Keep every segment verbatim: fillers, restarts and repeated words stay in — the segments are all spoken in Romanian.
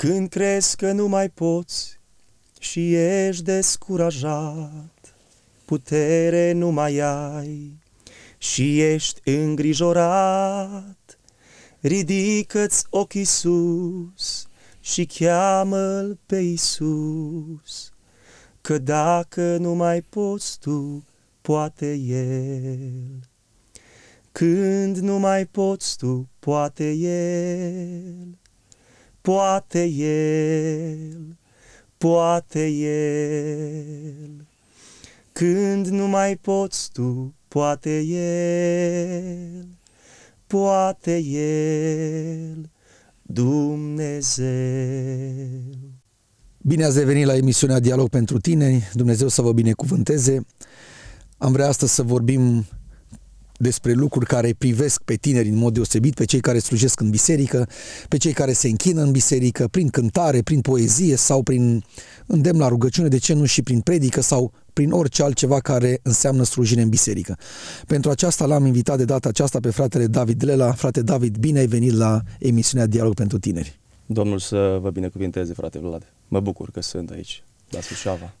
Când crezi că nu mai poți și ești descurajat, putere nu mai ai și ești îngrijorat, ridică-ți ochii sus și cheamă-L pe Isus, că dacă nu mai poți tu, poate El. Când nu mai poți tu, poate El, poate El, poate El. Când nu mai poți tu, poate El, poate El, Dumnezeu. Bine ați revenit la emisiunea Dialog pentru Tineri, Dumnezeu să vă binecuvânteze. Am vrea astăzi să vorbim despre lucruri care privesc pe tineri în mod deosebit, pe cei care slujesc în biserică, pe cei care se închină în biserică, prin cântare, prin poezie sau prin îndemn la rugăciune, de ce nu și prin predică sau prin orice altceva care înseamnă slujire în biserică. Pentru aceasta l-am invitat de data aceasta pe fratele David Lela. Frate David, bine ai venit la emisiunea Dialog pentru Tineri. Domnul să vă binecuvinteze, frate Vlad. Mă bucur că sunt aici, la Suceava.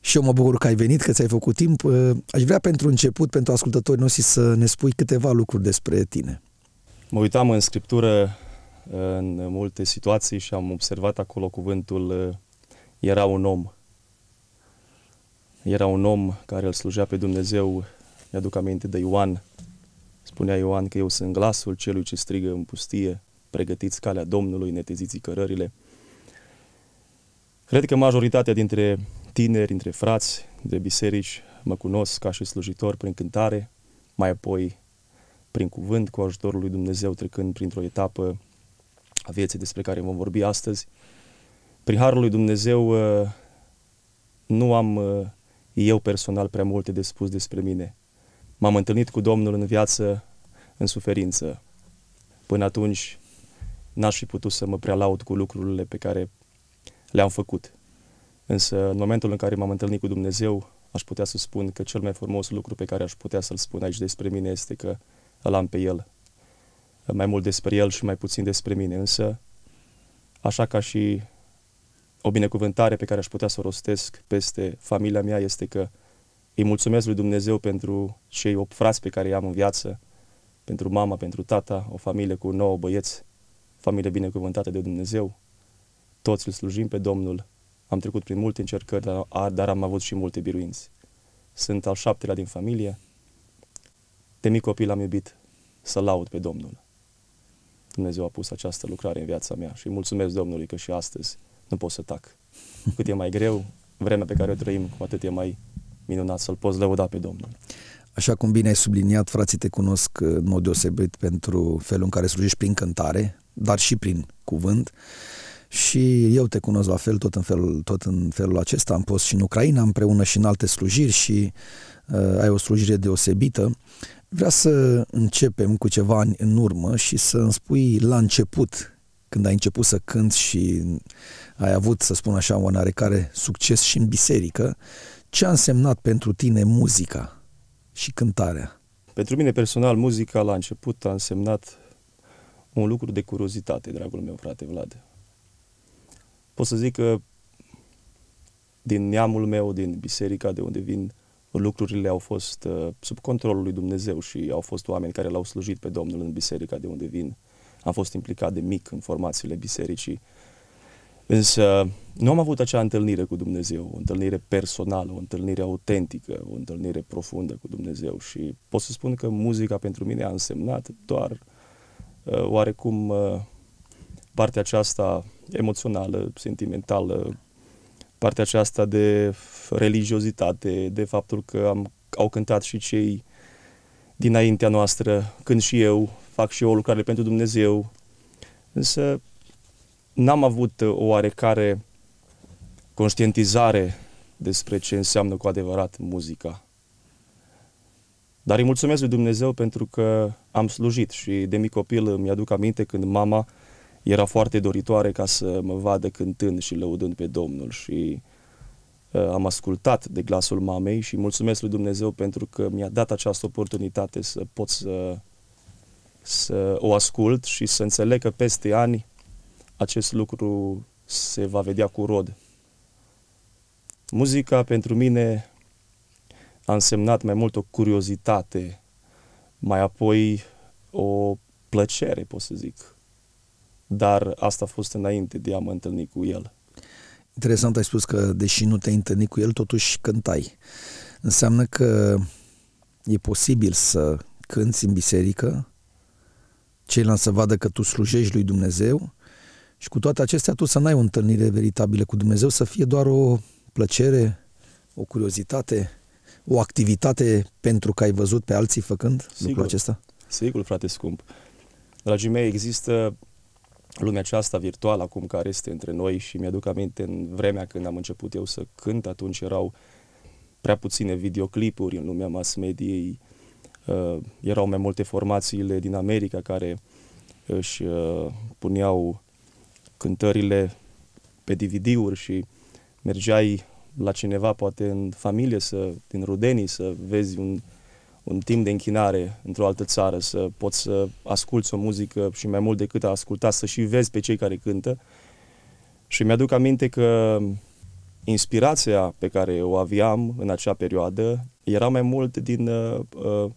Și eu mă bucur că ai venit, că ți-ai făcut timp. Aș vrea pentru început, pentru ascultătorii noștri, să ne spui câteva lucruri despre tine. Mă uitam în Scriptură în multe situații și am observat acolo cuvântul era un om. Era un om care îl slujea pe Dumnezeu. Mi-aduc aminte de Ioan. Spunea Ioan că eu sunt glasul celui ce strigă în pustie, pregătiți calea Domnului, neteziți cărările. Cred că majoritatea dintre tineri, dintre frați de biserici mă cunosc ca și slujitor prin cântare, mai apoi prin cuvânt, cu ajutorul lui Dumnezeu, trecând printr-o etapă a vieții despre care vom vorbi astăzi. Prin harul lui Dumnezeu nu am eu personal prea multe de spus despre mine. M-am întâlnit cu Domnul în viață, în suferință. Până atunci n-aș fi putut să mă prea laud cu lucrurile pe care le-am făcut. Însă, în momentul în care m-am întâlnit cu Dumnezeu, aș putea să spun că cel mai frumos lucru pe care aș putea să-l spun aici despre mine este că îl am pe El. Mai mult despre El și mai puțin despre mine. Însă, așa ca și o binecuvântare pe care aș putea să o rostesc peste familia mea este că îi mulțumesc lui Dumnezeu pentru cei opt frați pe care i-am în viață, pentru mama, pentru tata, o familie cu nouă băieți, familie binecuvântată de Dumnezeu. Toți îl slujim pe Domnul. Am trecut prin multe încercări, dar am avut și multe biruințe. Sunt al șaptelea din familie. De mic copil am iubit să laud pe Domnul. Dumnezeu a pus această lucrare în viața mea și mulțumesc Domnului că și astăzi nu pot să tac. Cât e mai greu, vremea pe care o trăim, cu atât e mai minunat să-L poți lăuda pe Domnul. Așa cum bine ai subliniat, frații te cunosc în mod deosebit pentru felul în care slujești prin cântare, dar și prin cuvânt. Și eu te cunosc la fel, tot în felul, tot în felul acesta. Am fost și în Ucraina împreună și în alte slujiri și uh, ai o slujire deosebită. Vreau să începem cu ceva ani în urmă și să îmi spui la început, când ai început să cânți și ai avut, să spun așa, un oarecare succes și în biserică, ce a însemnat pentru tine muzica și cântarea? Pentru mine personal, muzica la început a însemnat un lucru de curiozitate, dragul meu frate Vlad. Pot să zic că din neamul meu, din biserica de unde vin, lucrurile au fost sub controlul lui Dumnezeu și au fost oameni care l-au slujit pe Domnul în biserica de unde vin. Am fost implicat de mic în formațiile bisericii, însă nu am avut acea întâlnire cu Dumnezeu, o întâlnire personală, o întâlnire autentică, o întâlnire profundă cu Dumnezeu și pot să spun că muzica pentru mine a însemnat doar oarecum partea aceasta emoțională, sentimentală, partea aceasta de religiozitate, de faptul că am, au cântat și cei dinaintea noastră, cânt și eu, fac și eu o lucrare pentru Dumnezeu, însă n-am avut o oarecare conștientizare despre ce înseamnă cu adevărat muzica. Dar îi mulțumesc lui Dumnezeu pentru că am slujit și de mic copil îmi aduc aminte când mama era foarte doritoare ca să mă vadă cântând și lăudând pe Domnul și uh, am ascultat de glasul mamei și mulțumesc lui Dumnezeu pentru că mi-a dat această oportunitate să pot să, să o ascult și să înțeleg că peste ani acest lucru se va vedea cu rod. Muzica pentru mine a însemnat mai mult o curiozitate, mai apoi o plăcere, pot să zic. Dar asta a fost înainte de a mă întâlni cu el. Interesant ai spus că, deși nu te-ai întâlnit cu el, totuși cântai. Înseamnă că e posibil să cânți în biserică, ceilalți să vadă că tu slujești lui Dumnezeu și cu toate acestea tu să n-ai o întâlnire veritabilă cu Dumnezeu, să fie doar o plăcere, o curiozitate, o activitate pentru că ai văzut pe alții făcând lucrul acesta? Sigur, frate scump. Dragii mei, există lumea aceasta virtuală acum care este între noi și mi-aduc aminte în vremea când am început eu să cânt, atunci erau prea puține videoclipuri în lumea mass-mediei, uh, erau mai multe formațiile din America care își uh, puneau cântările pe D V D-uri și mergeai la cineva, poate în familie, să, din rudenii, să vezi un, un timp de închinare într-o altă țară, să poți să asculți o muzică și mai mult decât a asculta, să și vezi pe cei care cântă. Și mi-aduc aminte că inspirația pe care o aveam în acea perioadă era mai mult din uh, uh,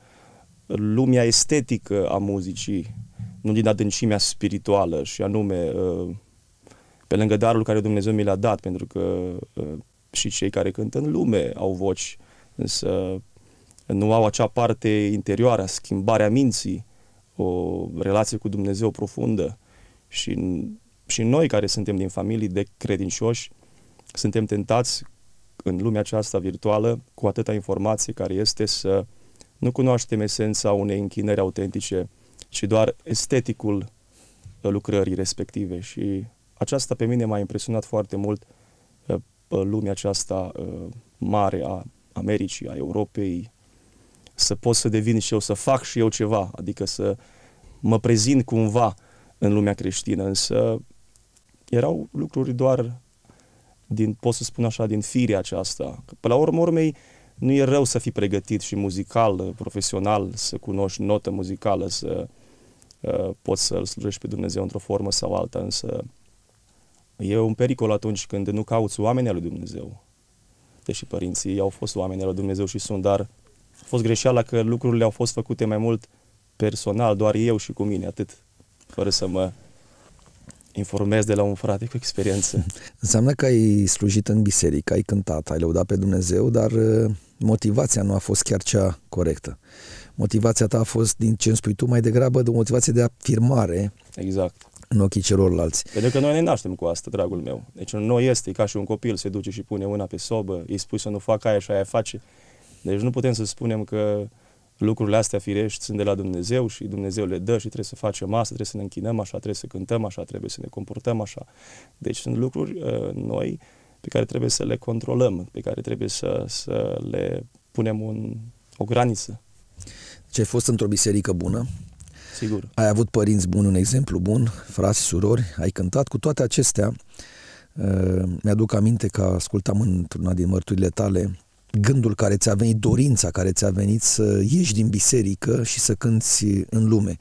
lumea estetică a muzicii, nu din adâncimea spirituală, și anume uh, pe lângă darul care Dumnezeu mi l-a dat, pentru că uh, și cei care cântă în lume au voci, însă nu au acea parte interioară, schimbarea minții, o relație cu Dumnezeu profundă. Și, și noi care suntem din familii de credincioși, suntem tentați în lumea aceasta virtuală, cu atâta informație care este, să nu cunoaștem esența unei închinări autentice, ci doar esteticul lucrării respective. Și aceasta pe mine m-a impresionat foarte mult, lumea aceasta mare a Americii, a Europei, să pot să devin și eu, să fac și eu ceva, adică să mă prezint cumva în lumea creștină, însă erau lucruri doar din, pot să spun așa, din firea aceasta. Până la urmă urmei, nu e rău să fii pregătit și muzical, profesional, să cunoști notă muzicală, să uh, poți să-L slujești pe Dumnezeu într-o formă sau alta, însă e un pericol atunci când nu cauți oamenii lui Dumnezeu. Deși părinții au fost oamenii lui Dumnezeu și sunt, dar a fost greșeala că lucrurile au fost făcute mai mult personal, doar eu și cu mine, atât, fără să mă informez de la un frate cu experiență. Înseamnă că ai slujit în biserică, ai cântat, ai lăudat pe Dumnezeu, dar motivația nu a fost chiar cea corectă. Motivația ta a fost, din ce îmi spui tu, mai degrabă de o motivație de afirmare. Exact. În ochii celorlalți. Pentru că noi ne naștem cu asta, dragul meu. Deci noi este ca și un copil, se duce și pune una pe sobă, îi spui să nu facă aia și aia face. Deci nu putem să spunem că lucrurile astea firești sunt de la Dumnezeu și Dumnezeu le dă și trebuie să facem asta, trebuie să ne închinăm așa, trebuie să cântăm așa, trebuie să ne comportăm așa. Deci sunt lucruri uh, noi pe care trebuie să le controlăm, pe care trebuie să, să le punem un, o graniță. Ce ai fost într-o biserică bună? Sigur. Ai avut părinți buni, un exemplu bun, frați, surori, ai cântat. Cu toate acestea, mi-aduc aminte că ascultam într-una din mărturile tale gândul care ți-a venit, dorința care ți-a venit să ieși din biserică și să cânți în lume.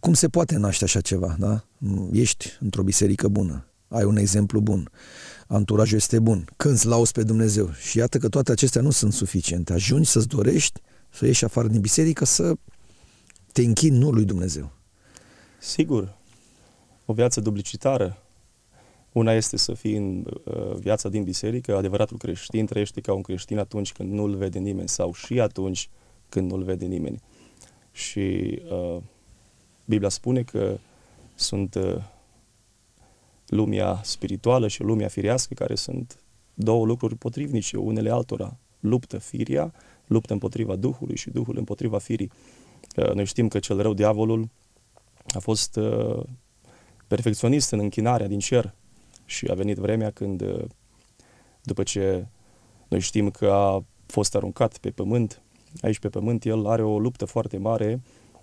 Cum se poate naște așa ceva, da? Ești într-o biserică bună, ai un exemplu bun, anturajul este bun, cânți, lauzi pe Dumnezeu și iată că toate acestea nu sunt suficiente. Ajungi să-ți dorești să ieși afară din biserică, să te închini nu lui Dumnezeu. Sigur, o viață duplicitară. Una este să fii în uh, viața din biserică, adevăratul creștin trăiește ca un creștin atunci când nu-l vede nimeni sau și atunci când nu-l vede nimeni. Și uh, Biblia spune că sunt uh, lumea spirituală și lumea firească, care sunt două lucruri potrivnice unele altora. Luptă firia, luptă împotriva Duhului și Duhul împotriva firii. Noi știm că cel rău, diavolul, a fost uh, perfecționist în închinarea din cer și a venit vremea când, uh, după ce noi știm că a fost aruncat pe pământ, aici pe pământ el are o luptă foarte mare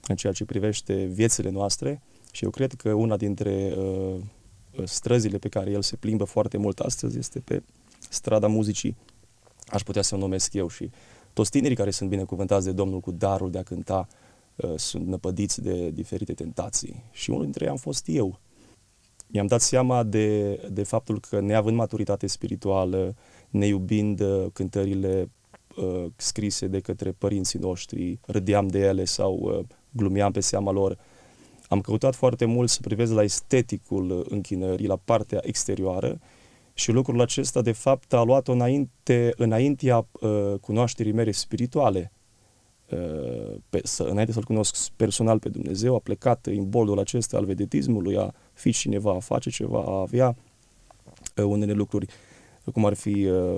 în ceea ce privește viețile noastre și eu cred că una dintre uh, străzile pe care el se plimbă foarte mult astăzi este pe strada muzicii, aș putea să o numesc eu, și toți tinerii care sunt binecuvântați de Domnul cu darul de a cânta sunt năpădiți de diferite tentații și unul dintre ei am fost eu. mi-am dat seama de, de faptul că, neavând maturitate spirituală, ne iubind cântările uh, scrise de către părinții noștri, râdeam de ele sau uh, glumeam pe seama lor, am căutat foarte mult să privesc la esteticul închinării, la partea exterioară, și lucrul acesta, de fapt, a luat-o înainte, înaintea uh, cunoașterii mele spirituale. Uh, pe, să, înainte să-L cunosc personal pe Dumnezeu, a plecat în boldul acesta al vedetismului, a fi cineva, a face ceva, a avea uh, unele lucruri, cum ar fi uh,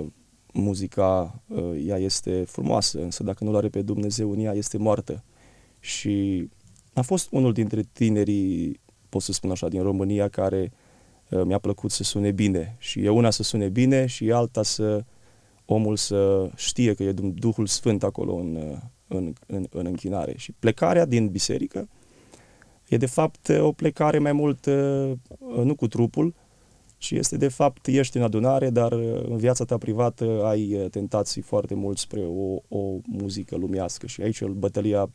muzica, uh, ea este frumoasă, însă dacă nu-L are pe Dumnezeu în ea, este moartă. Și a fost unul dintre tinerii, pot să spun așa, din România, care mi-a plăcut să sune bine. Și e una să sune bine și e alta să omul să știe că e Duhul Sfânt acolo în, în, în, în închinare. Și plecarea din biserică e de fapt o plecare mai mult nu cu trupul, ci este de fapt, ești în adunare, dar în viața ta privată ai tentații foarte mult spre o, o muzică lumească. Și aici e bătălia,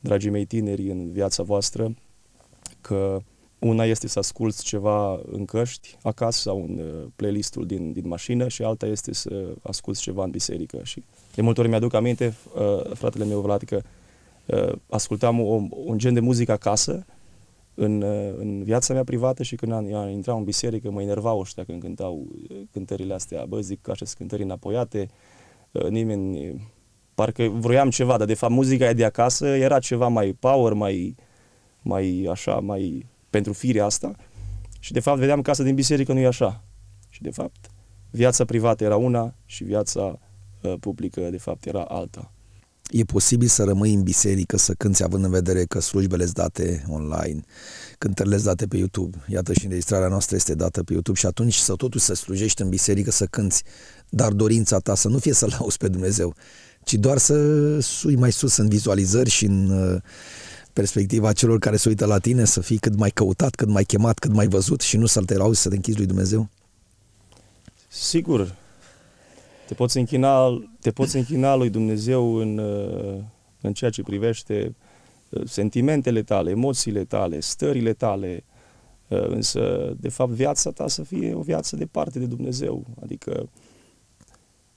dragii mei tineri, în viața voastră, că una este să asculți ceva în căști acasă sau în playlistul din, din mașină și alta este să asculți ceva în biserică. Și de multe ori mi-aduc aminte, fratele meu Vlad, că ascultam o, un gen de muzică acasă în, în viața mea privată și când intram în biserică mă enervau ăștia când cântau cântările astea. Bă, zic, aceste cântări înapoiate, nimeni... Parcă vroiam ceva, dar de fapt muzica aia de acasă era ceva mai power, mai, mai așa, mai... pentru firea asta, și de fapt vedeam că asta din biserică nu e așa. Și de fapt viața privată era una și viața uh, publică de fapt era alta. E posibil să rămâi în biserică, să cânți, având în vedere că slujbele sunt date online, cântările sunt date pe YouTube, iată și înregistrarea noastră este dată pe YouTube, și atunci să totuși să slujești în biserică, să cânți, dar dorința ta să nu fie să-L auzi pe Dumnezeu, ci doar să sui mai sus în vizualizări și în... Uh, perspectiva celor care se uită la tine, să fii cât mai căutat, cât mai chemat, cât mai văzut și nu să te lauzi, să te închizi lui Dumnezeu? Sigur. Te poți închina, te poți închina lui Dumnezeu în, în ceea ce privește sentimentele tale, emoțiile tale, stările tale, însă, de fapt, viața ta să fie o viață departe de Dumnezeu. Adică,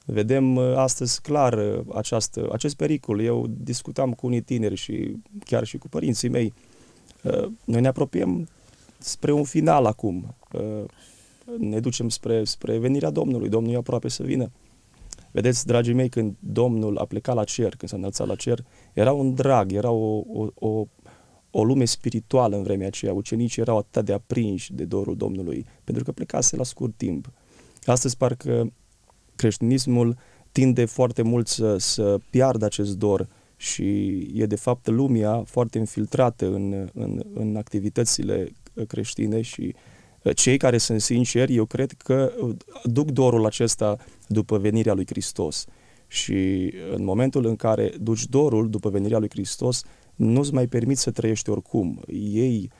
vedem astăzi clar această, acest pericol. Eu discutam cu unii tineri și chiar și cu părinții mei. Noi ne apropiem spre un final acum. Ne ducem spre, spre venirea Domnului. Domnul e aproape să vină. Vedeți, dragii mei, când Domnul a plecat la cer, când s-a înălțat la cer, era un drag, era o, o, o, o lume spirituală în vremea aceea. Ucenicii erau atât de aprinși de dorul Domnului, pentru că plecase la scurt timp. Astăzi parcă creștinismul tinde foarte mult să, să piardă acest dor și e de fapt lumea foarte infiltrată în, în, în activitățile creștine și cei care sunt sinceri, eu cred că duc dorul acesta după venirea lui Hristos. Și în momentul în care duci dorul după venirea lui Hristos, nu-ți mai permiți să trăiești oricum. Ei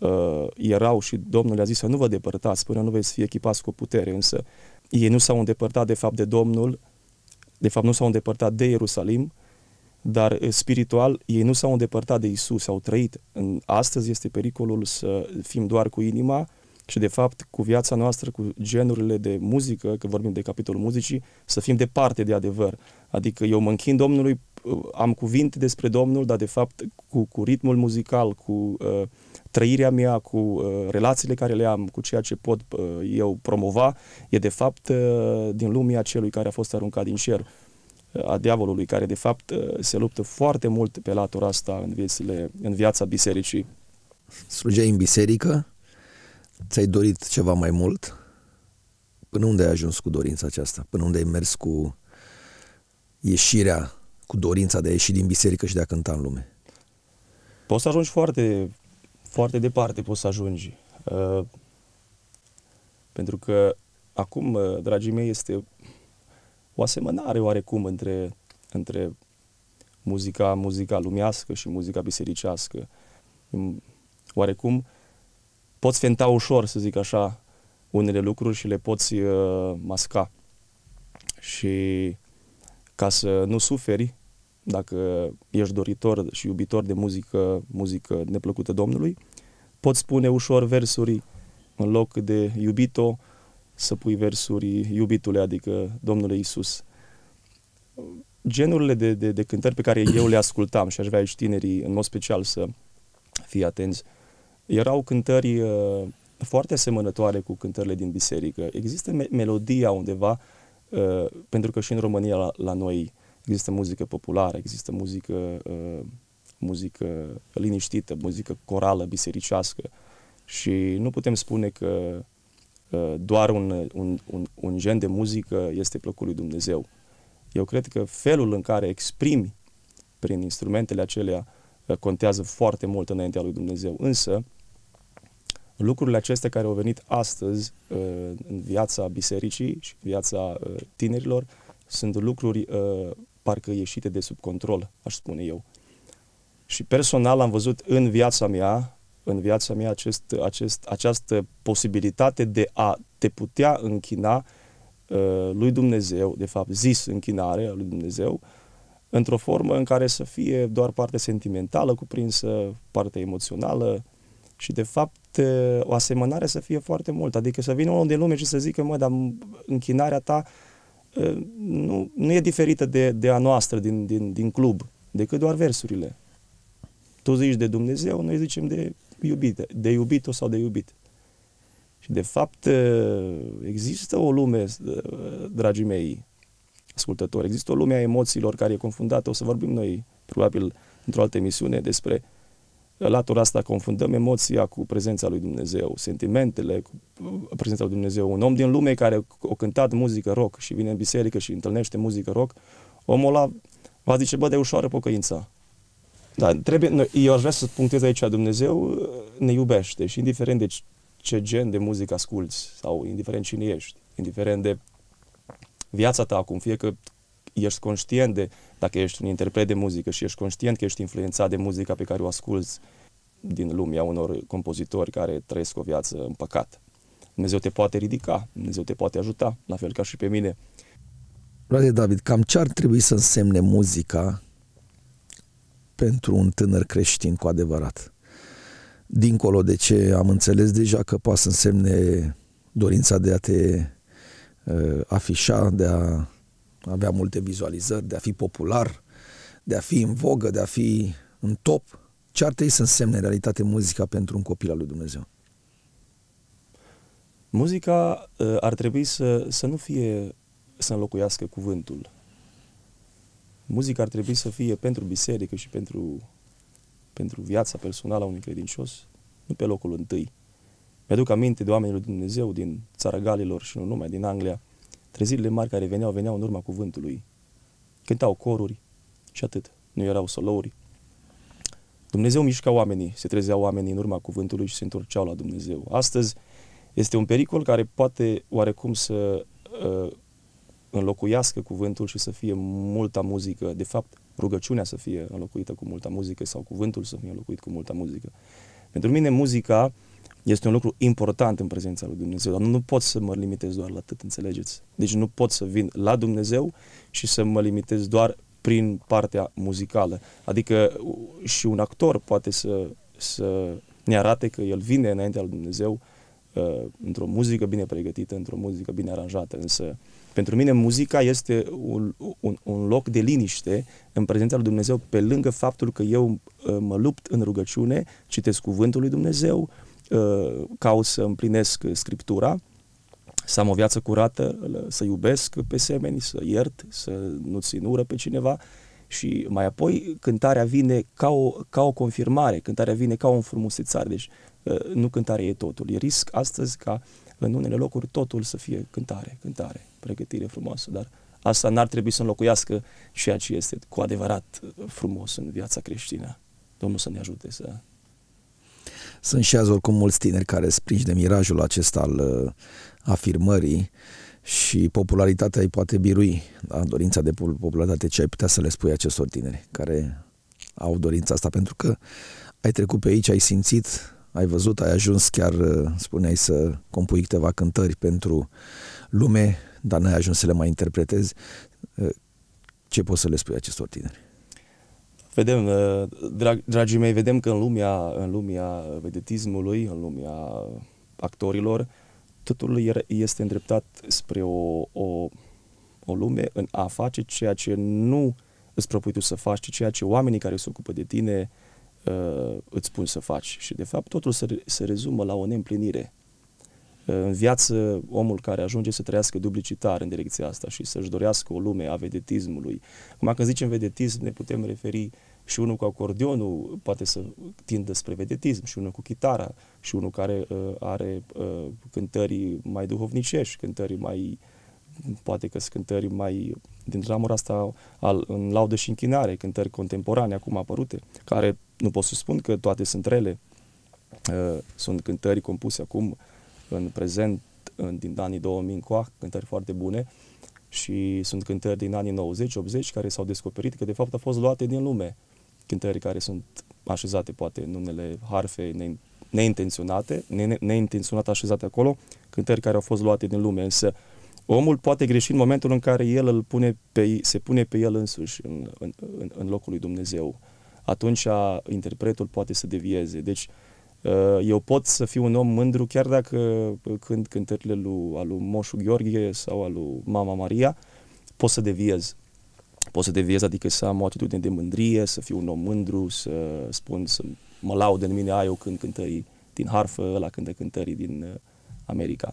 uh, erau și Domnul le-a zis să nu vă depărtați până nu veți fi echipați cu putere, însă ei nu s-au îndepărtat de fapt de Domnul, de fapt nu s-au îndepărtat de Ierusalim, dar spiritual ei nu s-au îndepărtat de Isus, au trăit. Astăzi este pericolul să fim doar cu inima și de fapt cu viața noastră, cu genurile de muzică, că vorbim de capitolul muzicii, să fim departe de adevăr. Adică eu mă închin Domnului, am cuvinte despre Domnul, dar de fapt cu, cu ritmul muzical, cu uh, trăirea mea, cu uh, relațiile care le am, cu ceea ce pot uh, eu promova, e de fapt uh, din lumea celui care a fost aruncat din cer, uh, a diavolului, care de fapt uh, se luptă foarte mult pe latura asta în, viețile, în viața bisericii. Slujeai în biserică, ți-ai dorit ceva mai mult, până unde ai ajuns cu dorința aceasta? Până unde ai mers cu ieșirea, cu dorința de a ieși din biserică și de a cânta în lume? Poți să ajungi foarte, foarte departe, poți să ajungi. Uh, pentru că acum, dragii mei, este o asemănare oarecum între, între muzica, muzica lumească și muzica bisericească. Oarecum poți fenta ușor, să zic așa, unele lucruri și le poți uh, masca. Și ca să nu suferi, dacă ești doritor și iubitor de muzică, muzică neplăcută Domnului, poți spune ușor versuri în loc de iubito, să pui versuri iubitule, adică Domnule Isus. Genurile de, de, de cântări pe care eu le ascultam și aș vrea aici tinerii în mod special să fie atenți, erau cântări uh, foarte asemănătoare cu cântările din biserică. Există me melodia undeva, uh, pentru că și în România la, la noi există muzică populară, există muzică, uh, muzică liniștită, muzică corală, bisericească și nu putem spune că uh, doar un, un, un, un gen de muzică este plăcut lui Dumnezeu. Eu cred că felul în care exprimi prin instrumentele acelea contează foarte mult înaintea lui Dumnezeu. Însă, lucrurile acestea care au venit astăzi în viața bisericii și viața tinerilor sunt lucruri parcă ieșite de sub control, aș spune eu. Și personal am văzut în viața mea, în viața mea acest, acest, această posibilitate de a te putea închina lui Dumnezeu, de fapt zis închinare a lui Dumnezeu, într-o formă în care să fie doar partea sentimentală cuprinsă, partea emoțională și de fapt o asemănare să fie foarte mult, adică să vină unul din lume și să zică, mă, dar închinarea ta nu, nu e diferită de, de a noastră din, din, din club, decât doar versurile. Tu zici de Dumnezeu, noi zicem de iubite, de iubito sau de iubit. Și de fapt există o lume, dragii mei ascultători, există o lume a emoțiilor care e confundată, o să vorbim noi probabil într-o altă emisiune despre latura asta, confundăm emoția cu prezența lui Dumnezeu, sentimentele cu prezența lui Dumnezeu. Un om din lume care a cântat muzică rock și vine în biserică și întâlnește muzică rock, omul ăla va zice, bă, de ușoară pocăința. Da, trebuie, eu aș vrea să punctez aici, Dumnezeu ne iubește și indiferent de ce gen de muzică asculți sau indiferent cine ești, indiferent de viața ta acum, fie că ești conștient de, dacă ești un interpret de muzică și ești conștient că ești influențat de muzica pe care o asculți din lumea unor compozitori care trăiesc o viață în păcat. Dumnezeu te poate ridica, Dumnezeu te poate ajuta, la fel ca și pe mine. Frate David, cam ce ar trebui să însemne muzica pentru un tânăr creștin cu adevărat? Dincolo de ce am înțeles deja că poate să însemne dorința de a te uh, afișa, de a avea multe vizualizări, de a fi popular, de a fi în vogă, de a fi în top, ce ar trebui să însemne în realitate muzica pentru un copil al lui Dumnezeu? Muzica uh, ar trebui să, să nu fie să înlocuiască cuvântul. Muzica ar trebui să fie pentru biserică și pentru pentru viața personală a unui credincios, nu pe locul întâi. Mi-aduc aminte de oamenii lui Dumnezeu din țara Galilor și nu numai, din Anglia, trezirile mari care veneau, veneau în urma cuvântului. Cântau coruri și atât, nu erau solouri. Dumnezeu mișca oamenii, se trezeau oamenii în urma cuvântului și se întorceau la Dumnezeu. Astăzi este un pericol care poate oarecum să uh, înlocuiască cuvântul și să fie multă muzică, de fapt, rugăciunea să fie înlocuită cu multă muzică sau cuvântul să fie înlocuit cu multă muzică. Pentru mine muzica este un lucru important în prezența lui Dumnezeu, dar nu pot să mă limitez doar la atât, înțelegeți? Deci nu pot să vin la Dumnezeu și să mă limitez doar prin partea muzicală. Adică și un actor poate să, să ne arate că el vine înaintea lui Dumnezeu uh, într-o muzică bine pregătită, într-o muzică bine aranjată, însă pentru mine muzica este un, un, un loc de liniște în prezența lui Dumnezeu, pe lângă faptul că eu mă lupt în rugăciune, citesc cuvântul lui Dumnezeu, caut să împlinesc Scriptura, să am o viață curată, să iubesc pe semeni, să iert, să nu țin ură pe cineva și mai apoi cântarea vine ca o, ca o confirmare, cântarea vine ca o înfrumusețare, deci nu cântarea e totul, e risc astăzi ca în unele locuri totul să fie cântare, cântare, pregătire frumoasă, dar asta n-ar trebui să înlocuiască ceea ce este cu adevărat frumos în viața creștină. Domnul să ne ajute să... Sunt și azi oricum mulți tineri care sprinși de mirajul acesta al uh, afirmării și popularitatea îi poate birui, da? Dorința de popularitate, ce ai putea să le spui acestor tineri care au dorința asta, pentru că ai trecut pe aici, ai simțit, ai văzut, ai ajuns chiar, spuneai, să compui câteva cântări pentru lume, dar n-ai ajuns să le mai interpretezi. Ce poți să le spui acestor tineri? Vedem, drag, dragii mei, vedem că în lumea, în lumea vedetismului, în lumea actorilor, totul este îndreptat spre o, o, o lume în a face ceea ce nu îți propui tu să faci, ci ceea ce oamenii care se ocupă de tine uh, îți spun să faci. Și de fapt totul se, se rezumă la o neîmplinire. Uh, în viață, omul care ajunge să trăiască duplicitar în direcția asta și să-și dorească o lume a vedetismului. Acum când zicem vedetism ne putem referi și unul cu acordeonul poate să tindă spre vedetism, și unul cu chitara, și unul care uh, are uh, cântări mai duhovnicești, cântări mai, poate că sunt cântări mai din ramura asta al, în laudă și închinare, cântări contemporane acum apărute, care nu pot să spun că toate sunt rele, uh, sunt cântări compuse acum în prezent, în, din anii două mii încoa, cântări foarte bune, și sunt cântări din anii nouăzeci optzeci care s-au descoperit că de fapt au fost luate din lume. Cântări care sunt așezate, poate, în unele harfe neintenționate, ne, neintenționat așezate acolo, cântări care au fost luate din lume, însă omul poate greși în momentul în care el îl pune pe, se pune pe el însuși în, în, în locul lui Dumnezeu. Atunci interpretul poate să devieze. Deci eu pot să fiu un om mândru chiar dacă cânt cântările lui, al lui Moșu Gheorghe sau al lui Mama Maria, pot să deviez. Pot să deviez, adică să am o atitudine de mândrie, să fiu un om mândru, să spun, să mă laud în mine, a, eu cânt cântării din harfă, ăla cântă cântării din America.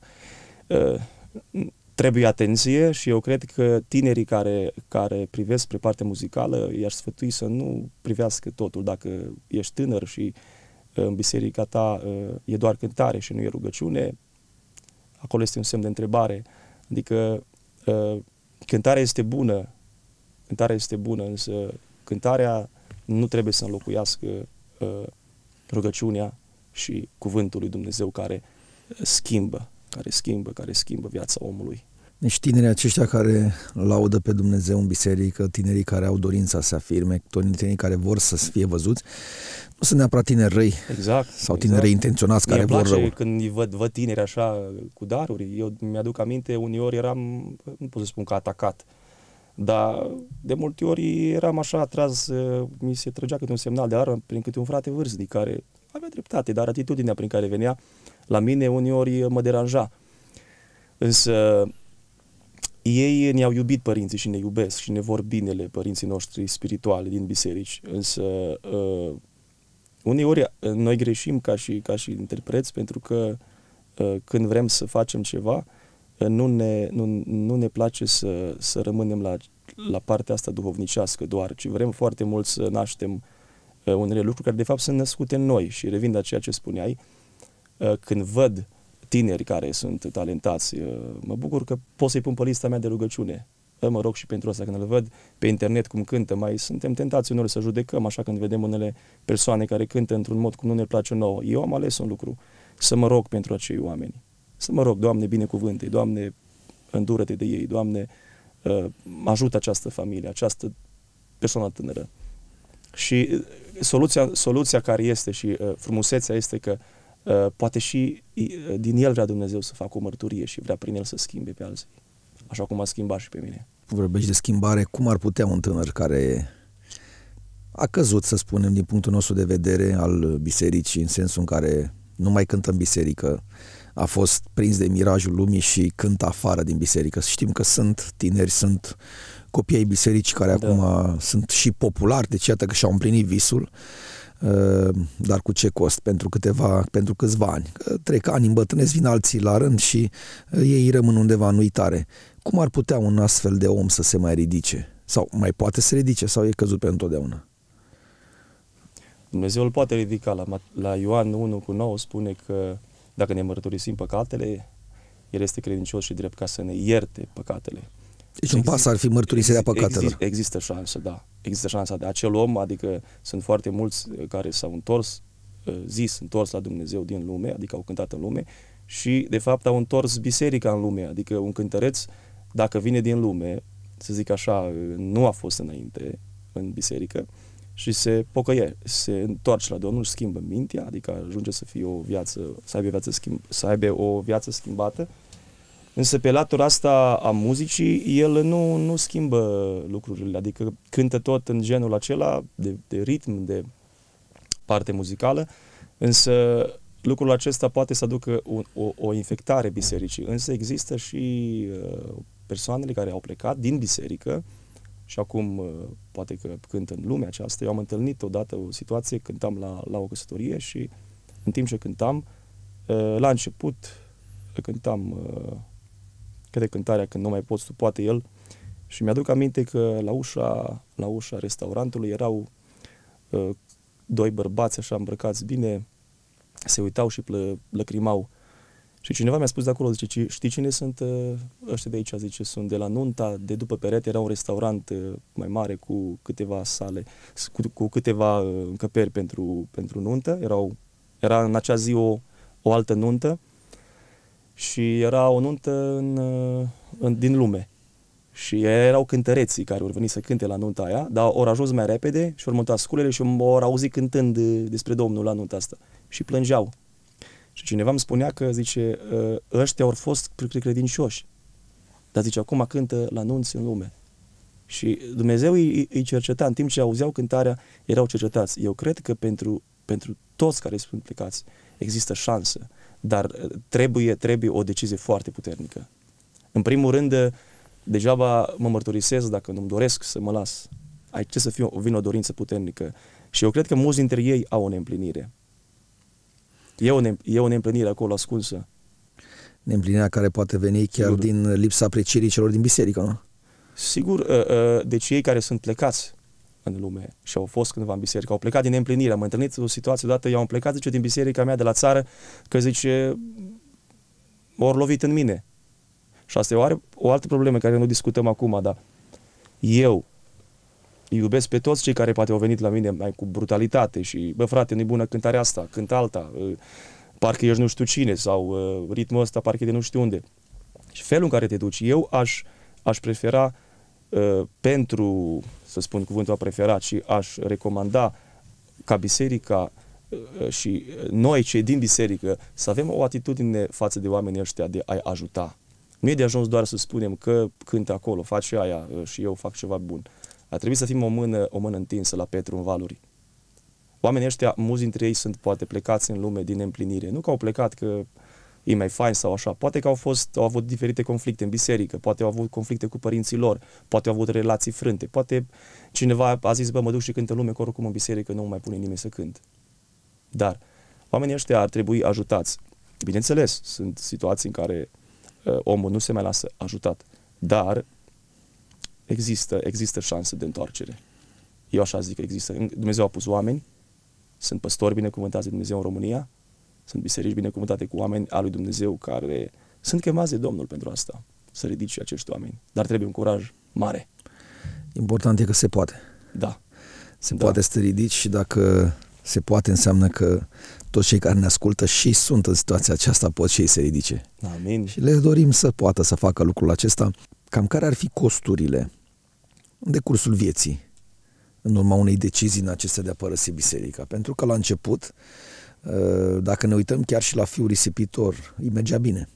Trebuie atenție și eu cred că tinerii care, care privesc spre partea muzicală, i-aș sfătui să nu privească totul. Dacă ești tânăr și în biserica ta e doar cântare și nu e rugăciune, acolo este un semn de întrebare. Adică cântarea este bună, cântarea este bună, însă cântarea nu trebuie să înlocuiască uh, rugăciunea și cuvântul lui Dumnezeu care schimbă, care schimbă, care schimbă viața omului. Deci tinerii aceștia care laudă pe Dumnezeu în biserică, tinerii care au dorința să afirme, tinerii care vor să fie văzuți, nu sunt neapărat tineri răi, exact, sau tineri exact. intenționați care vor rău. Mie place când îi văd, văd tineri așa cu daruri. Eu mi-aduc aminte, uneori eram, nu pot să spun că atacat, dar de multe ori eram așa atras, mi se trăgea câte un semnal de alarmă prin câte un frate vârstnic care avea dreptate, dar atitudinea prin care venea la mine uneori mă deranja. Însă ei ne-au iubit părinții și ne iubesc și ne vor binele părinții noștri spirituali din biserici. Însă uneori noi greșim ca și, ca și interpreți, pentru că când vrem să facem ceva, Nu ne, nu, nu ne place să, să rămânem la, la partea asta duhovnicească doar, ci vrem foarte mult să naștem unele lucruri care de fapt sunt născute în noi. Și revin la ceea ce spuneai, când văd tineri care sunt talentați, mă bucur că pot să-i pun pe lista mea de rugăciune. Mă rog și pentru asta, când îl văd pe internet cum cântă, mai suntem tentați uneori să judecăm așa când vedem unele persoane care cântă într-un mod cum nu ne place nouă. Eu am ales un lucru, să mă rog pentru acei oameni. Să mă rog, Doamne, binecuvântă-i, Doamne, îndură-te de ei, Doamne, ajută această familie, această persoană tânără. Și soluția, soluția care este și frumusețea este că poate și din el vrea Dumnezeu să facă o mărturie și vrea prin el să schimbe pe alții, așa cum a schimbat și pe mine. Vorbești de schimbare, cum ar putea un tânăr care a căzut, să spunem, din punctul nostru de vedere al bisericii, în sensul în care nu mai cântă în biserică, a fost prins de mirajul lumii și cântă afară din biserică. Știm că sunt tineri, sunt copii ai bisericii care da. acum sunt și populari, deci iată că și-au împlinit visul, dar cu ce cost? Pentru câteva, pentru câțiva ani. Trec ani, îmbătrânesc, vin alții la rând și ei rămân undeva în uitare. Cum ar putea un astfel de om să se mai ridice? Sau mai poate să ridice sau e căzut pe întotdeauna? Dumnezeu îl poate ridica. La, la Ioan unu cu nouă spune că dacă ne mărturisim păcatele, El este credincios și drept ca să ne ierte păcatele. Deci un pas ar fi mărturisirea păcatelor. Exist, există șansă, da. Există șansa de acel om, adică sunt foarte mulți care s-au întors, zis, întors la Dumnezeu din lume, adică au cântat în lume și, de fapt, au întors biserica în lume, adică un cântăreț, dacă vine din lume, să zic așa, nu a fost înainte în biserică, și se pocăie, se întoarce la Domnul, schimbă mintea, adică ajunge să fie o viață, să aibă, viață schimb, să aibă o viață schimbată. Însă pe latura asta a muzicii, el nu, nu schimbă lucrurile, adică cântă tot în genul acela de, de ritm, de parte muzicală, însă Lucrul acesta poate să aducă o, o, o infectare bisericii, însă există și persoanele care au plecat din biserică și acum poate că cânt în lumea aceasta. Eu am întâlnit odată o situație, cântam la, la o căsătorie și în timp ce cântam, la început cântam cred cântarea Când nu mai poți tu, poate el, și mi-aduc aminte că la ușa, la ușa restaurantului erau doi bărbați așa îmbrăcați bine, se uitau și plă, lăcrimau. Și cineva mi-a spus de acolo, zice, știi cine sunt ăștia de aici? Zice, sunt de la nunta de după perete, era un restaurant mai mare cu câteva sale, cu, cu câteva încăperi pentru, pentru nuntă. Erau, era în acea zi o, o altă nuntă și era o nuntă în, în, din lume. Și erau cântăreții care ori veni să cânte la nunta aia, dar ori ajuns mai repede și ori mântat sculele și ori auzit cântând despre Domnul la nunta asta. Și plângeau. Și cineva îmi spunea că, zice, ăștia au fost credincioși, dar, zice, acum cântă la nunți în lume. Și Dumnezeu îi, îi cerceta. În timp ce auzeau cântarea, erau cercetați. Eu cred că pentru, pentru toți care sunt plecați există șansă, dar trebuie, trebuie o decizie foarte puternică. În primul rând, degeaba mă mărturisesc dacă nu-mi doresc să mă las. Aici ce să fie o, vină o dorință puternică. Și eu cred că mulți dintre ei au o neîmplinire. E o, ne e o neîmplinire acolo ascunsă. Neîmplinirea care poate veni chiar Sigur. din lipsa aprecierii celor din biserică, nu? Sigur, deci ei care sunt plecați în lume și au fost cândva în biserică, au plecat din neîmplinire. Am întâlnit o situație odată, eu am plecat, zice, din biserica mea de la țară, că, zice, ori lovit în mine. Și asta e o, o altă problemă care nu discutăm acum, dar eu iubesc pe toți cei care poate au venit la mine mai cu brutalitate și, bă, frate, nu-i bună cântarea asta, cânt alta, parcă ești nu știu cine, sau ritmul ăsta parcă de nu știu unde. Și felul în care te duci, eu aș, aș prefera, pentru, să spun cuvântul a prefera, și aș recomanda ca biserica și noi, cei din biserică, să avem o atitudine față de oamenii ăștia de a-i ajuta. Nu e de ajuns doar să spunem că cântă acolo, faci aia și eu fac ceva bun. Ar trebui să fim o mână, o mână întinsă la Petru în valuri. Oamenii ăștia, mulți dintre ei sunt poate plecați în lume din neîmplinire. Nu că au plecat că e mai fain sau așa. Poate că au, fost, au avut diferite conflicte în biserică, poate au avut conflicte cu părinții lor, poate au avut relații frânte, poate cineva a zis, bă, mă duc și cânt în lume, că oricum în biserică nu mai pune nimeni să cânt. Dar oamenii ăștia ar trebui ajutați. Bineînțeles, sunt situații în care uh, omul nu se mai lasă ajutat, dar Există, există șanse de întoarcere. Eu așa zic că există. Dumnezeu a pus oameni, sunt păstori binecuvântați de Dumnezeu în România, sunt biserici binecuvântate cu oameni al lui Dumnezeu care sunt chemați de Domnul pentru asta, să ridice acești oameni. Dar trebuie un curaj mare. Important e că se poate. Da. Se da. poate să te ridici și dacă se poate înseamnă că toți cei care ne ascultă și sunt în situația aceasta pot și ei se ridice. Amin. Și le dorim să poată să facă lucrul acesta. Cam care ar fi costurile în decursul vieții în urma unei decizii în acestea de a părăsi biserica? Pentru că la început, dacă ne uităm chiar și la fiul risipitor, îi mergea bine.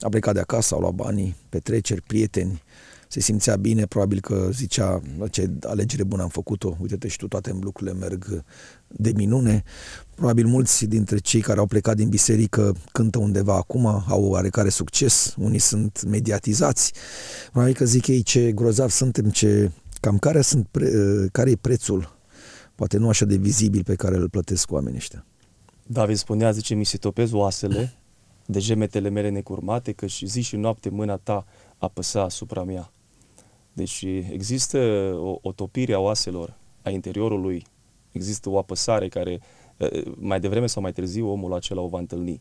A plecat de acasă, au luat banii, petreceri, prieteni, se simțea bine, probabil că zicea, ce alegere bună am făcut-o, uite-te și tu, toate lucrurile merg de minune. Probabil mulți dintre cei care au plecat din biserică cântă undeva acum, au oarecare succes, unii sunt mediatizați. Probabil că zic ei, ce grozav suntem, ce, cam care, sunt pre, care e prețul, poate nu așa de vizibil, pe care îl plătesc oamenii ăștia. David spunea, zice, mi se topez oasele de gemetele mele necurmate, că și zi și noapte mâna ta apăsa asupra mea. Deci există o, o topire a oaselor, a interiorului, există o apăsare care mai devreme sau mai târziu omul acela o va întâlni.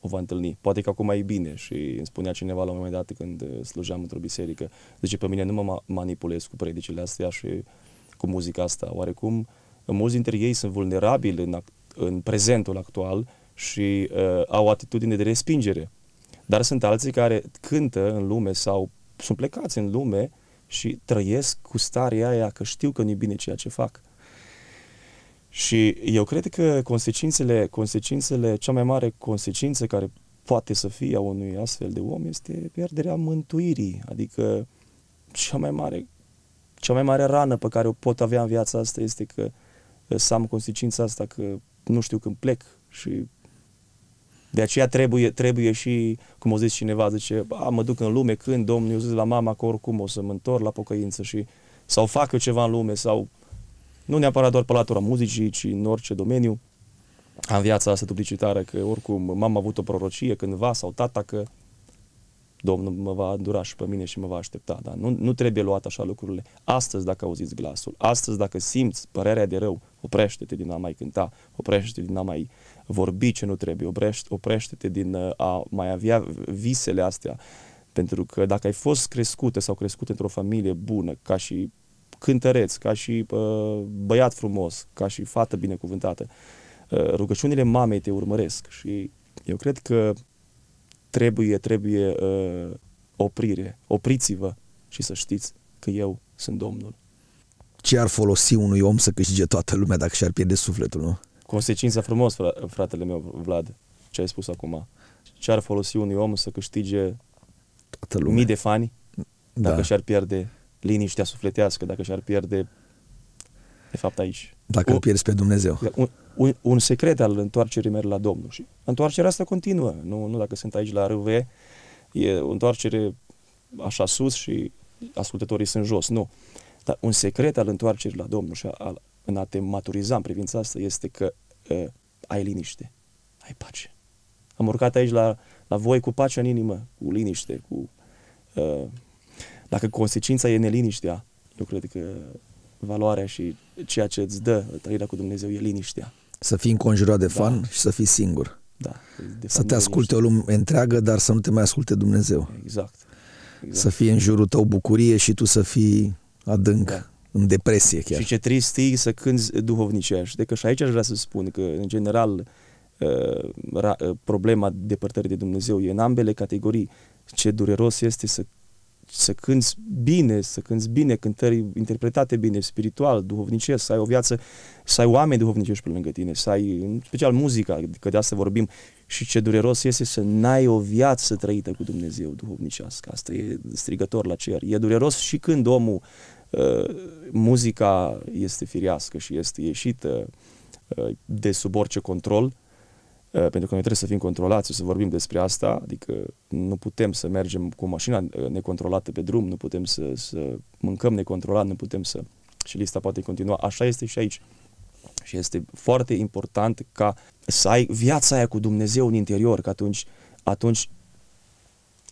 O va întâlni. Poate că acum e bine și îmi spunea cineva la un moment dat când slujeam într-o biserică, zice, pe mine nu mă manipulez cu predicile astea și cu muzica asta. Oarecum, mulți dintre ei sunt vulnerabili în, în prezentul actual și uh, au atitudine de respingere. Dar sunt alții care cântă în lume sau sunt plecați în lume și trăiesc cu starea aia că știu că nu-i bine ceea ce fac. Și eu cred că consecințele, consecințele, cea mai mare consecință care poate să fie a unui astfel de om este pierderea mântuirii, adică cea mai mare, cea mai mare rană pe care o pot avea în viața asta este că să am consecința asta că nu știu când plec și De aceea trebuie, trebuie și, cum o zice cineva, zice, a, mă duc în lume când Domnul i-a zis la mama că oricum o să mă întorc la pocăință și sau fac eu ceva în lume sau nu neapărat doar pe latura muzicii, ci în orice domeniu. Am viața asta duplicitară că oricum m-am avut o prorocie cândva sau tata că Domnul mă va îndura și pe mine și mă va aștepta. Dar nu, nu trebuie luat așa lucrurile. Astăzi dacă auziți glasul, astăzi dacă simți părerea de rău, oprește-te din a mai cânta, oprește-te din a mai vorbi ce nu trebuie, oprește-te din a mai avea visele astea. Pentru că dacă ai fost crescută sau crescut într-o familie bună, ca și cântăreț, ca și băiat frumos, ca și fată binecuvântată, rugăciunile mamei te urmăresc și eu cred că trebuie, trebuie uh, oprire, opriți-vă și să știți că eu sunt Domnul. Ce ar folosi unui om să câștige toată lumea dacă și-ar pierde sufletul, nu? Consecința frumos, fra- fratele meu, Vlad, ce ai spus acum. Ce ar folosi unui om să câștige toată lumea, mii de fani, dacă da. și-ar pierde liniștea sufletească, dacă și-ar pierde, de fapt, aici. Dacă îl pierzi pe Dumnezeu. Un, un, un secret al întoarcerii mele la Domnul. Și întoarcerea asta continuă. Nu, nu dacă sunt aici la R V, e o întoarcere așa sus și ascultătorii sunt jos. Nu. Dar un secret al întoarcerii la Domnul și al, în a te maturiza în privința asta este că uh, ai liniște, ai pace. Am urcat aici la, la voi cu pacea în inimă, cu liniște, cu... Uh, dacă consecința e neliniștea, eu cred că valoarea și ceea ce îți dă trăirea cu Dumnezeu e liniștea. Să fii înconjurat de fan da. și să fii singur. Da. Să te asculte liniște. o lume întreagă, dar să nu te mai asculte Dumnezeu. Exact. exact. Să fii în jurul tău bucurie și tu să fii adânc, da. în depresie chiar. Și ce trist e să cânți duhovnicești. De că și aici aș vrea să spun că, în general, problema depărtării de Dumnezeu e în ambele categorii. Ce dureros este să să cânți bine, să cânți bine, cântări interpretate bine, spiritual, duhovnicesc, să ai o viață, să ai oameni duhovnicești pe lângă tine, să ai, în special, muzica, că de asta vorbim, și ce dureros este să n-ai o viață trăită cu Dumnezeu duhovnicească. Asta e strigător la cer. E dureros și când omul, uh, muzica este firească și este ieșită uh, de sub orice control, pentru că noi trebuie să fim controlați, să vorbim despre asta, adică nu putem să mergem cu mașina necontrolată pe drum, nu putem să, să mâncăm necontrolat, nu putem să... și lista poate continua. Așa este și aici. Și este foarte important ca să ai viața aia cu Dumnezeu în interior, că atunci, atunci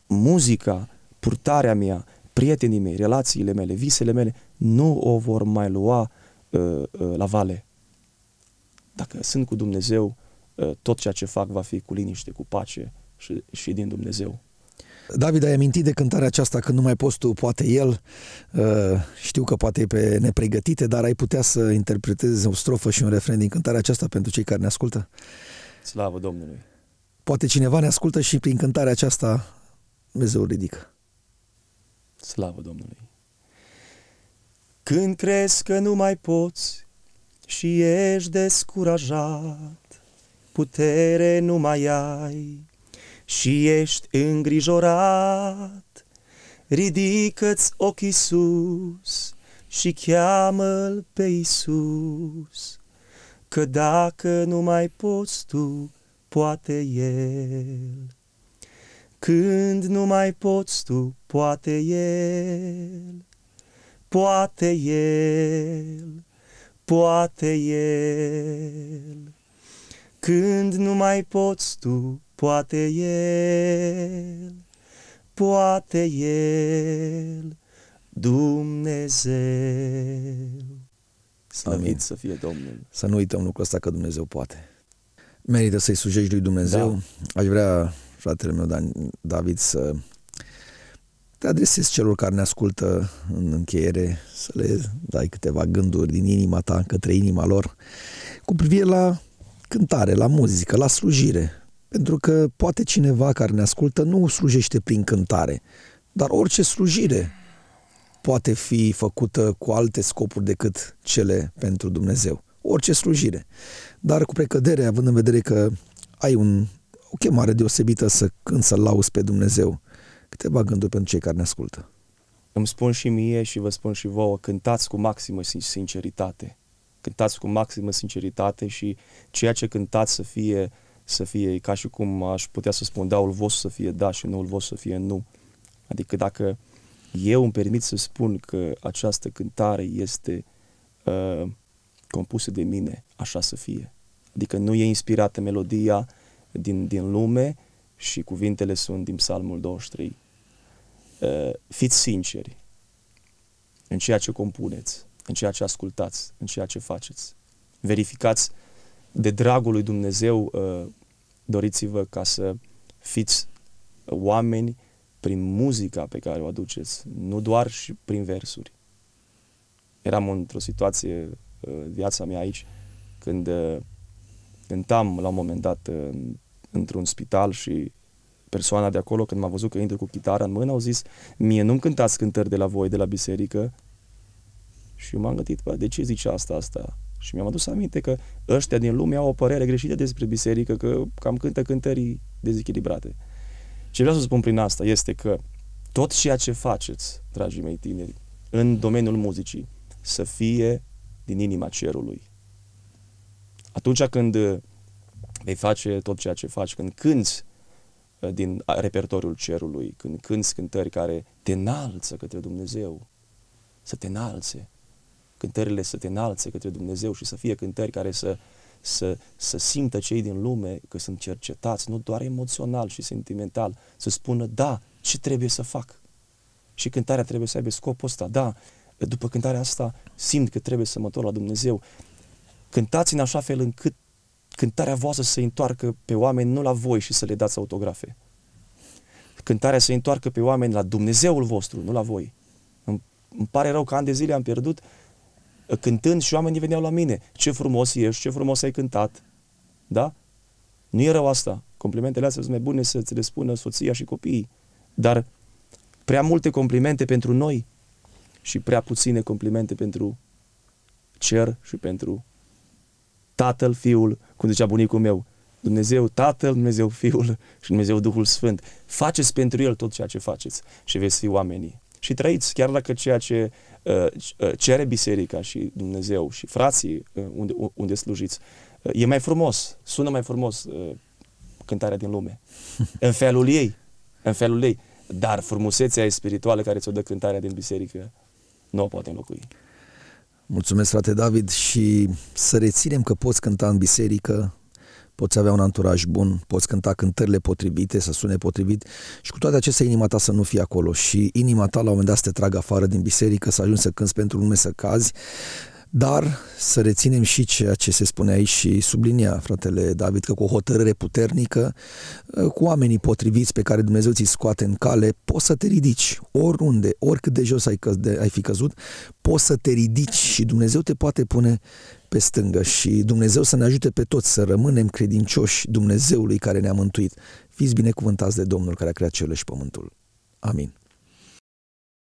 muzica, purtarea mea, prietenii mei, relațiile mele, visele mele, nu o vor mai lua uh, uh, la vale. Dacă sunt cu Dumnezeu, tot ceea ce fac va fi cu liniște, cu pace și, și din Dumnezeu. David, ai amintit de cântarea aceasta, Când nu mai poți tu, poate el, știu că poate e pe nepregătite, dar ai putea să interpretezi o strofă și un refren din cântarea aceasta pentru cei care ne ascultă? Slavă Domnului! Poate cineva ne ascultă și prin cântarea aceasta Dumnezeu ridică. Slavă Domnului! Când crezi că nu mai poți și ești descurajat, putere nu mai ai și ești îngrijorat, ridică-ți ochii sus și cheamă-L pe Isus, că dacă nu mai poți tu, poate El. Când nu mai poți tu, poate El, poate El, poate El. Când nu mai poți tu, poate El, poate El, Dumnezeu. Slăvit să fie Domnul. Să nu uităm lucrul ăsta, că Dumnezeu poate. Merită să-i sujești lui Dumnezeu. Da. Aș vrea, fratele meu David, să te adresezi celor care ne ascultă în încheiere, să le dai câteva gânduri din inima ta, către inima lor, cu privire la cântare, la muzică, la slujire. Pentru că poate cineva care ne ascultă nu slujește prin cântare, dar orice slujire poate fi făcută cu alte scopuri decât cele pentru Dumnezeu. Orice slujire. Dar cu precădere, având în vedere că ai un, o chemare deosebită să cânti, să-L lauzi pe Dumnezeu. Câteva gânduri pentru cei care ne ascultă. Îmi spun și mie și vă spun și vouă, cântați cu maximă sinceritate. Cântați cu maximă sinceritate și ceea ce cântați să fie să fie ca și cum aș putea să spun daul vostru să fie da și noul vostru să fie nu. Adică dacă eu îmi permit să spun că această cântare este uh, compusă de mine, așa să fie. Adică nu e inspirată melodia din, din lume și cuvintele sunt din Psalmul douăzeci și trei. Uh, fiți sinceri în ceea ce compuneți, în ceea ce ascultați, în ceea ce faceți. Verificați de dragul lui Dumnezeu, uh, doriți-vă ca să fiți oameni prin muzica pe care o aduceți, nu doar și prin versuri. Eram într-o situație, uh, viața mea aici, când uh, cântam la un moment dat uh, într-un spital și persoana de acolo, când m-a văzut că intru cu chitara în mână, au zis, mie nu-mi cântați cântări de la voi, de la biserică. Și eu m-am gândit, bă, de ce zice asta, asta? Și mi-am adus aminte că ăștia din lume au o părere greșită despre biserică, că cam cântă cântării dezechilibrate. Ce vreau să spun prin asta este că tot ceea ce faceți, dragii mei tineri, în domeniul muzicii, să fie din inima cerului. Atunci când vei face tot ceea ce faci, când cânți din repertoriul cerului, când cânți cântări care te înalță către Dumnezeu, să te înalțe, cântările să te înalțe către Dumnezeu și să fie cântări care să, să, să simtă cei din lume că sunt cercetați, nu doar emoțional și sentimental, să spună, da, ce trebuie să fac? Și cântarea trebuie să aibă scopul ăsta, da, după cântarea asta simt că trebuie să mă întorc la Dumnezeu. Cântați în așa fel încât cântarea voastră să întoarcă pe oameni nu la voi și să le dați autografe. Cântarea să întoarcă pe oameni la Dumnezeul vostru, nu la voi. Îmi, îmi pare rău că ani de zile am pierdut cântând și oamenii veneau la mine. Ce frumos ești, ce frumos ai cântat. Da? Nu e rău asta. Complimentele astea sunt mai bune să ți le spună soția și copiii. Dar prea multe complimente pentru noi și prea puține complimente pentru cer și pentru Tatăl, Fiul, cum zicea bunicul meu, Dumnezeu Tatăl, Dumnezeu Fiul și Dumnezeu Duhul Sfânt. Faceți pentru El tot ceea ce faceți și veți fi oamenii. Și trăiți, chiar dacă ceea ce uh, cere biserica și Dumnezeu și frații uh, unde, unde slujiți, uh, e mai frumos, sună mai frumos uh, cântarea din lume. În felul ei, în felul ei. Dar frumusețea spirituală care ți-o dă cântarea din biserică nu o poate înlocui. Mulțumesc, frate David, și să reținem că poți cânta în biserică, poți avea un anturaj bun, poți cânta cântările potrivite, să sune potrivit și cu toate acestea inima ta să nu fie acolo și inima ta la un moment dat să te tragă afară din biserică, să ajungi să cânți pentru lume, să cazi, dar să reținem și ceea ce se spune aici și sublinia, fratele David, că cu o hotărâre puternică, cu oamenii potriviți pe care Dumnezeu ți-i scoate în cale, poți să te ridici oriunde, oricât de jos ai, că, de, ai fi căzut, poți să te ridici și Dumnezeu te poate pune pe stângă și Dumnezeu să ne ajute pe toți să rămânem credincioși Dumnezeului care ne-a mântuit. Fiți binecuvântați de Domnul care a creat cerul și pământul. Amin.